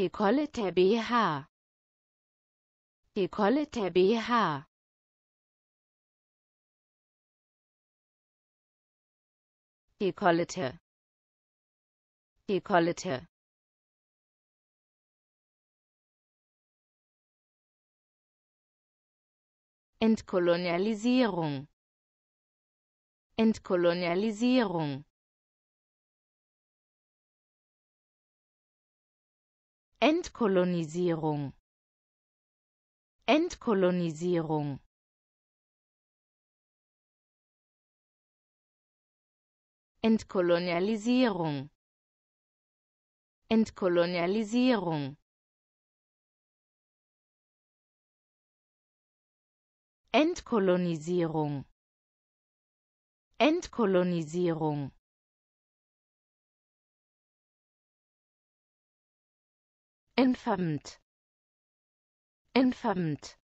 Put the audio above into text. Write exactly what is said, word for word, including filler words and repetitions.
décolleté B H, décolleté B H. Décolleté, décolleté, Entkolonialisierung, Entkolonialisierung, Entkolonisierung, Entkolonisierung. Entkolonialisierung, Entkolonialisierung, Entkolonisierung, Entkolonisierung, entfammt, entfammt,